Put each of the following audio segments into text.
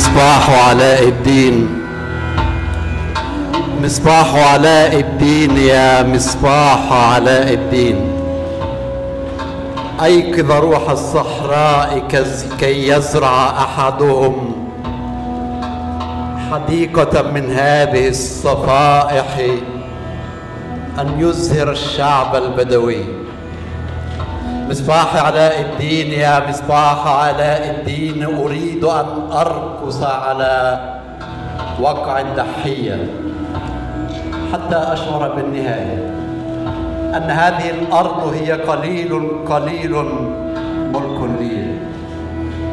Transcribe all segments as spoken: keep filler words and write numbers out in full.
مصباح علاء الدين، مصباح علاء الدين، يا مصباح علاء الدين، أيقظ روح الصحراء كي يزرع أحدهم حديقة من هذه الصفائح أن يزهر الشعب البدوي. مصباح علاء الدين، يا مصباح علاء الدين، أريد أن أرقص على وقع الضحية حتى أشعر بالنهاية أن هذه الأرض هي قليل قليل ملك لي.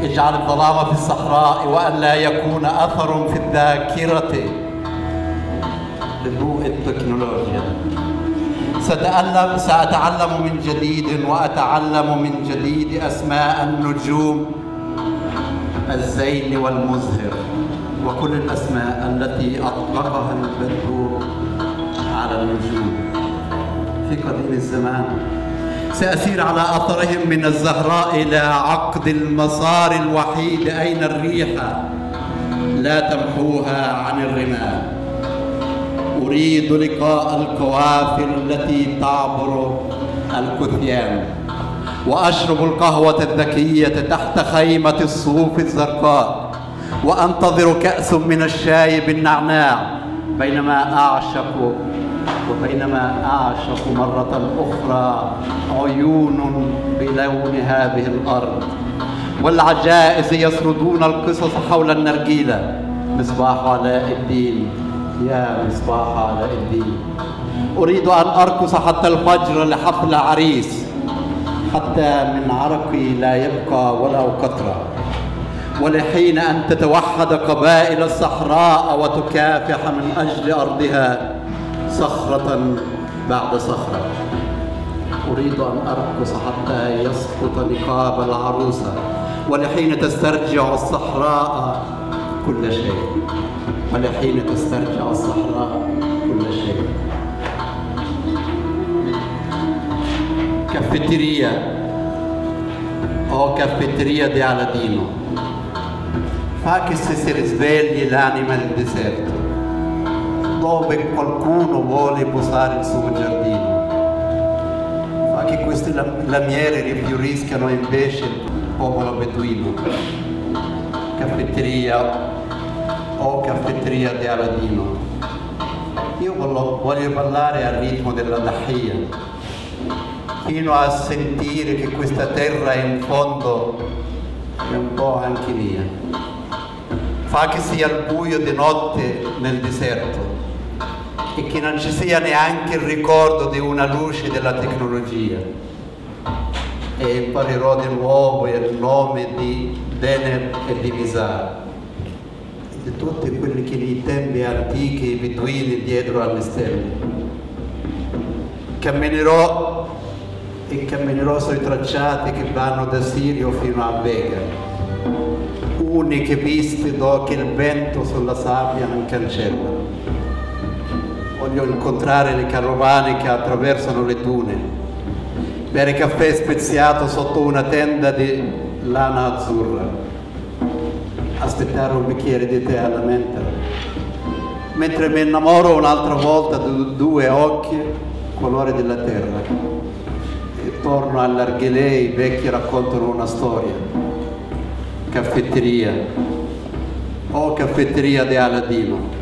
اجعل الظلام في الصحراء وأن لا يكون أثر في الذاكرة لضوء التكنولوجيا. سأتعلم سأتعلم من جديد وأتعلم من جديد أسماء النجوم الزين والمزهر وكل الأسماء التي أطلقها البدر على النجوم في قديم الزمان. سأسير على أثرهم من الزهراء إلى عقد المسار الوحيد أين الريحة لا تمحوها عن الرمال. أريد لقاء القوافل التي تعبر الكثيان وأشرب القهوة الذكية تحت خيمة الصوف الزرقاء وأنتظر كأس من الشاي بالنعناع بينما أعشق وبينما أعشق مرة أخرى عيون بلون هذه الأرض والعجائز يسردون القصص حول النرجيلة. مصباح علاء الدين، يا مصباح علاء الدين، أريد أن أرقص حتى الفجر لحفل عريس حتى من عرقي لا يبقى ولو قطرة، ولحين أن تتوحد قبائل الصحراء وتكافح من أجل أرضها صخرة بعد صخرة. أريد أن أرقص حتى يسقط نقاب العروسة ولحين تسترجع الصحراء كل شيء، ولحين تسترجع الصحراء كل شيء. كافيتيريا أو كافيتيريا دي ألادينو فاكي se serve l'anima del deserto dove qualcuno vuole posare il suo giardino. Fa che queste lamiere rifioriscano invece il popolo beduino. Caffetteria o caffetteria di Aladino. Io voglio, voglio parlare al ritmo della Dahia, fino a sentire che questa terra in fondo è un po' anche mia. Fa che sia il buio di notte nel deserto e che non ci sia neanche il ricordo di una luce della tecnologia. E imparerò di nuovo il nome di Dener e di Mizar e di tutti quelli che nei tempi antichi beduini dietro alle stelle. Camminerò e camminerò sui tracciati che vanno da Sirio fino a Vega, uniche viste do che il vento sulla sabbia non cancella. Voglio incontrare le carovane che attraversano le dune, bere caffè speziato sotto una tenda di lana azzurra, aspettare un bicchiere di tè alla menta, mentre mi innamoro un'altra volta di due occhi colore della terra e torno all'arghelè. I vecchi raccontano una storia. Caffetteria o caffetteria di Aladino.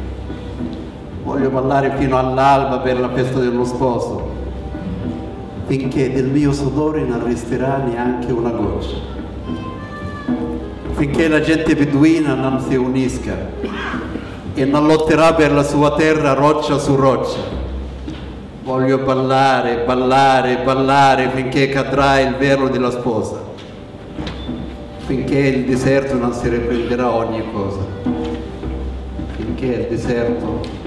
Voglio ballare fino all'alba per la festa dello sposo, finché del mio sudore non resterà neanche una goccia, finché la gente beduina non si unisca e non lotterà per la sua terra roccia su roccia. Voglio ballare, ballare, ballare finché cadrà il velo della sposa, finché il deserto non si riprenderà ogni cosa, finché il deserto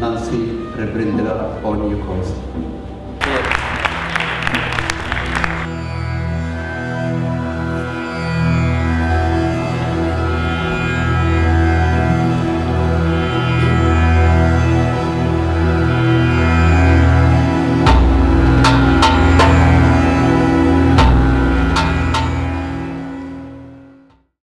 Nancy riprenderà ogni cosa.